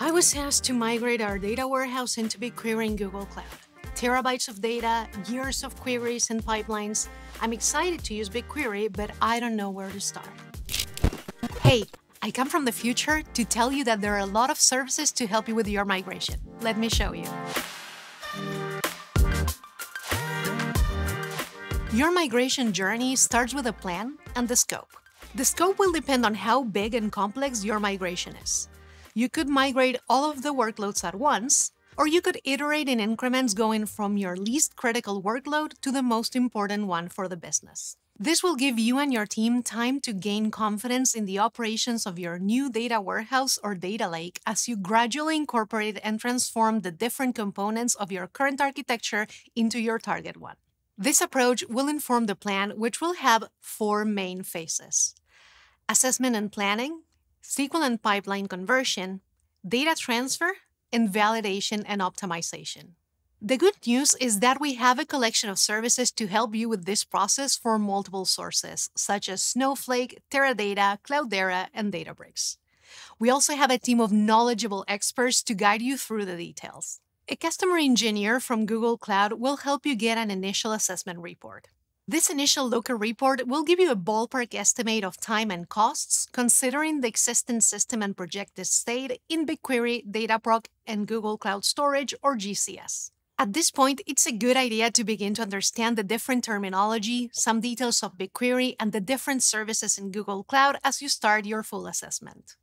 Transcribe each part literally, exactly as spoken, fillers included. I was asked to migrate our data warehouse into BigQuery and Google Cloud. Terabytes of data, years of queries and pipelines. I'm excited to use BigQuery, but I don't know where to start. Hey, I come from the future to tell you that there are a lot of services to help you with your migration. Let me show you. Your migration journey starts with a plan and the scope. The scope will depend on how big and complex your migration is. You could migrate all of the workloads at once, or you could iterate in increments going from your least critical workload to the most important one for the business. This will give you and your team time to gain confidence in the operations of your new data warehouse or data lake as you gradually incorporate and transform the different components of your current architecture into your target one. This approach will inform the plan, which will have four main phases: assessment and planning, S Q L and pipeline conversion, data transfer, and validation and optimization. The good news is that we have a collection of services to help you with this process for multiple sources, such as Snowflake, Teradata, Cloudera, and Databricks. We also have a team of knowledgeable experts to guide you through the details. A customer engineer from Google Cloud will help you get an initial assessment report. This initial Looker report will give you a ballpark estimate of time and costs, considering the existing system and projected state in BigQuery, Dataproc, and Google Cloud Storage, or G C S. At this point, it's a good idea to begin to understand the different terminology, some details of BigQuery, and the different services in Google Cloud as you start your full assessment.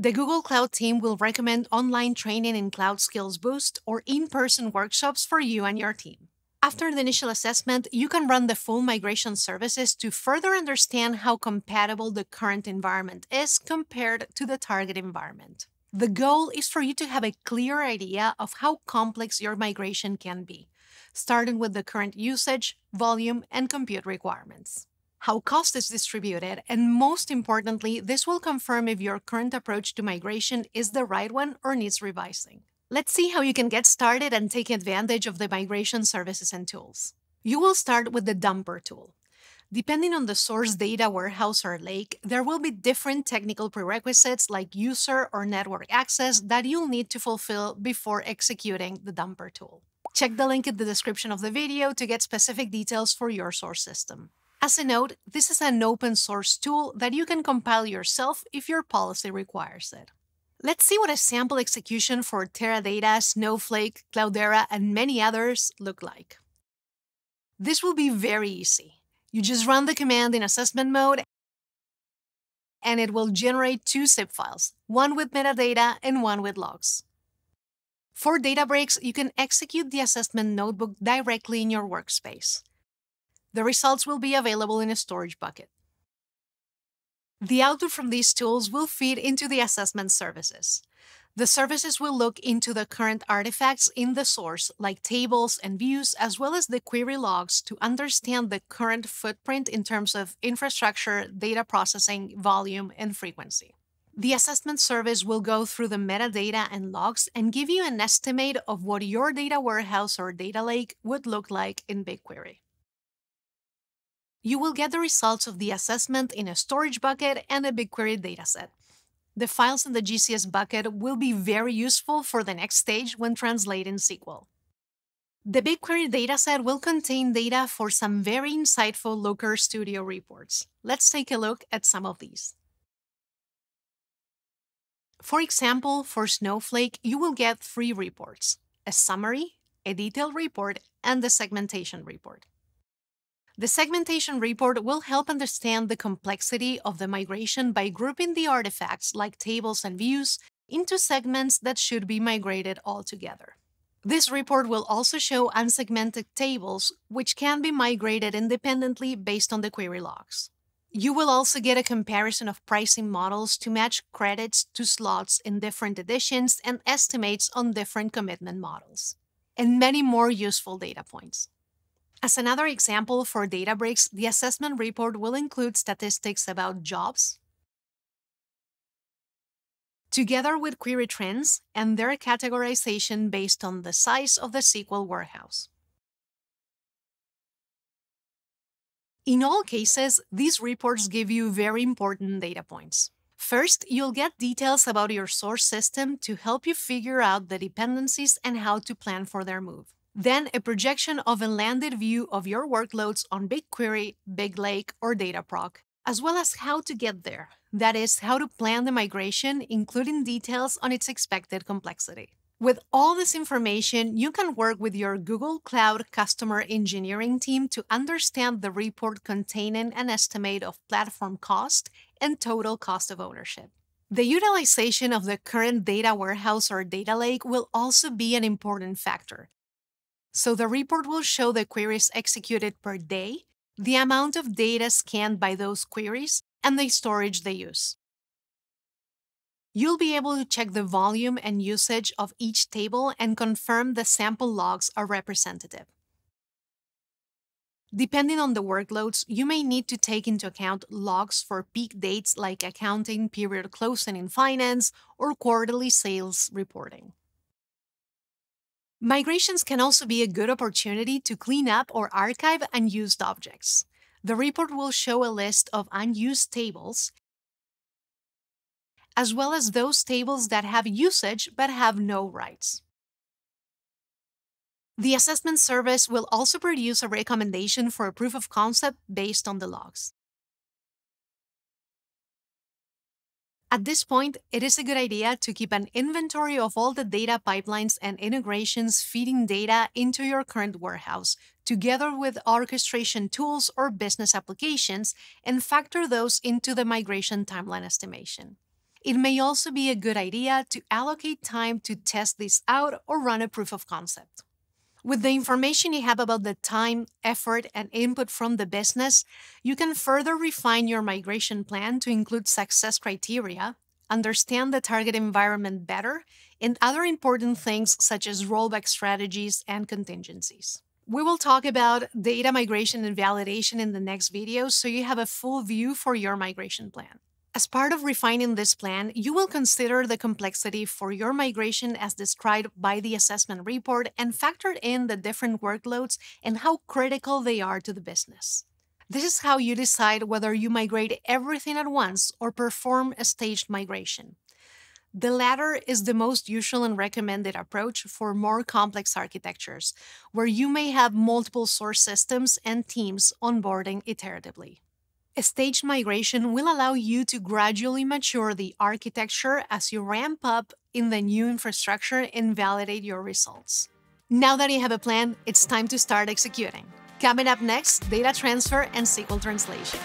The Google Cloud team will recommend online training in Cloud Skills Boost or in-person workshops for you and your team. After the initial assessment, you can run the full migration services to further understand how compatible the current environment is compared to the target environment. The goal is for you to have a clear idea of how complex your migration can be, starting with the current usage, volume, and compute requirements, how cost is distributed, and most importantly, this will confirm if your current approach to migration is the right one or needs revising. Let's see how you can get started and take advantage of the migration services and tools. You will start with the dumper tool. Depending on the source data warehouse or lake, there will be different technical prerequisites like user or network access that you'll need to fulfill before executing the dumper tool. Check the link in the description of the video to get specific details for your source system. As a note, this is an open source tool that you can compile yourself if your policy requires it. Let's see what a sample execution for Teradata, Snowflake, Cloudera, and many others look like. This will be very easy. You just run the command in assessment mode, and it will generate two zip files, one with metadata and one with logs. For Databricks, you can execute the assessment notebook directly in your workspace. The results will be available in a storage bucket. The output from these tools will feed into the assessment services. The services will look into the current artifacts in the source, like tables and views, as well as the query logs to understand the current footprint in terms of infrastructure, data processing, volume, and frequency. The assessment service will go through the metadata and logs and give you an estimate of what your data warehouse or data lake would look like in BigQuery. You will get the results of the assessment in a storage bucket and a BigQuery dataset. The files in the G C S bucket will be very useful for the next stage when translating S Q L. The BigQuery dataset will contain data for some very insightful Looker Studio reports. Let's take a look at some of these. For example, for Snowflake, you will get three reports: a summary, a detailed report, and the segmentation report. The segmentation report will help understand the complexity of the migration by grouping the artifacts, like tables and views, into segments that should be migrated all together. This report will also show unsegmented tables, which can be migrated independently based on the query logs. You will also get a comparison of pricing models to match credits to slots in different editions and estimates on different commitment models, and many more useful data points. As another example, for Databricks, the assessment report will include statistics about jobs, together with query trends and their categorization based on the size of the S Q L warehouse. In all cases, these reports give you very important data points. First, you'll get details about your source system to help you figure out the dependencies and how to plan for their move. Then a projection of a landed view of your workloads on BigQuery, BigLake, or Dataproc, as well as how to get there. That is, how to plan the migration, including details on its expected complexity. With all this information, you can work with your Google Cloud customer engineering team to understand the report containing an estimate of platform cost and total cost of ownership. The utilization of the current data warehouse or data lake will also be an important factor. So the report will show the queries executed per day, the amount of data scanned by those queries, and the storage they use. You'll be able to check the volume and usage of each table and confirm the sample logs are representative. Depending on the workloads, you may need to take into account logs for peak dates like accounting period closing in finance or quarterly sales reporting. Migrations can also be a good opportunity to clean up or archive unused objects. The report will show a list of unused tables, as well as those tables that have usage but have no rights. The assessment service will also produce a recommendation for a proof of concept based on the logs. At this point, it is a good idea to keep an inventory of all the data pipelines and integrations feeding data into your current warehouse, together with orchestration tools or business applications, and factor those into the migration timeline estimation. It may also be a good idea to allocate time to test this out or run a proof of concept. With the information you have about the time, effort, and input from the business, you can further refine your migration plan to include success criteria, understand the target environment better, and other important things such as rollback strategies and contingencies. We will talk about data migration and validation in the next video, so you have a full view for your migration plan. As part of refining this plan, you will consider the complexity for your migration as described by the assessment report and factor in the different workloads and how critical they are to the business. This is how you decide whether you migrate everything at once or perform a staged migration. The latter is the most usual and recommended approach for more complex architectures, where you may have multiple source systems and teams onboarding iteratively. A staged migration will allow you to gradually mature the architecture as you ramp up in the new infrastructure and validate your results. Now that you have a plan, it's time to start executing. Coming up next, data transfer and S Q L translation.